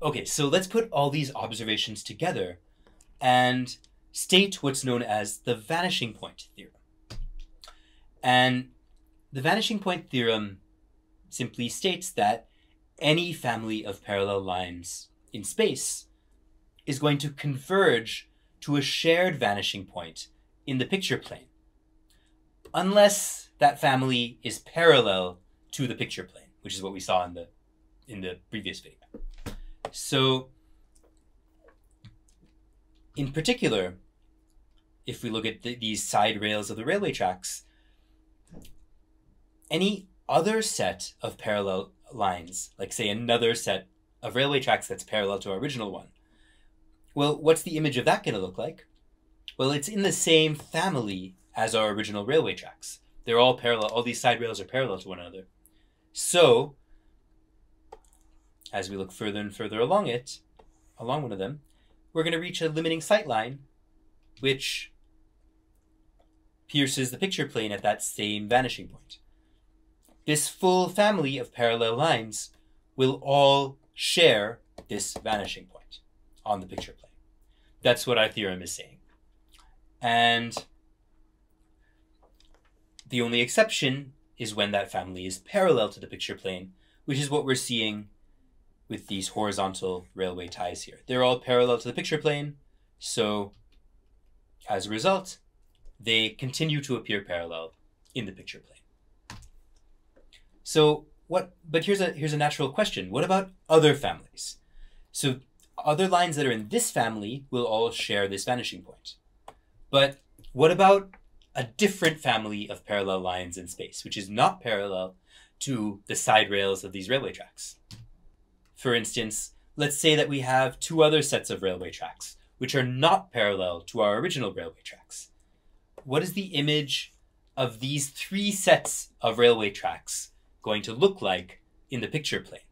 Okay, so let's put all these observations together and state what's known as the vanishing point theorem. And the vanishing point theorem simply states that any family of parallel lines in space is going to converge to a shared vanishing point in the picture plane, unless that family is parallel to the picture plane, which is what we saw in the previous video. So in particular, if we look at these side rails of the railway tracks, any other set of parallel lines, like say another set of railway tracks that's parallel to our original one, well, what's the image of that going to look like? Well, it's in the same family as our original railway tracks. They're all parallel. All these side rails are parallel to one another. So as we look further and further along it, along one of them, we're going to reach a limiting sight line, which pierces the picture plane at that same vanishing point. This full family of parallel lines will all share this vanishing point on the picture plane. That's what our theorem is saying. And the only exception is when that family is parallel to the picture plane, which is what we're seeing with these horizontal railway ties here. They're all parallel to the picture plane, so as a result, they continue to appear parallel in the picture plane. So what, but here's a natural question. What about other families? So other lines that are in this family will all share this vanishing point. But what about a different family of parallel lines in space, which is not parallel to the side rails of these railway tracks? For instance, let's say that we have two other sets of railway tracks, which are not parallel to our original railway tracks. What is the image of these three sets of railway tracks going to look like in the picture plane?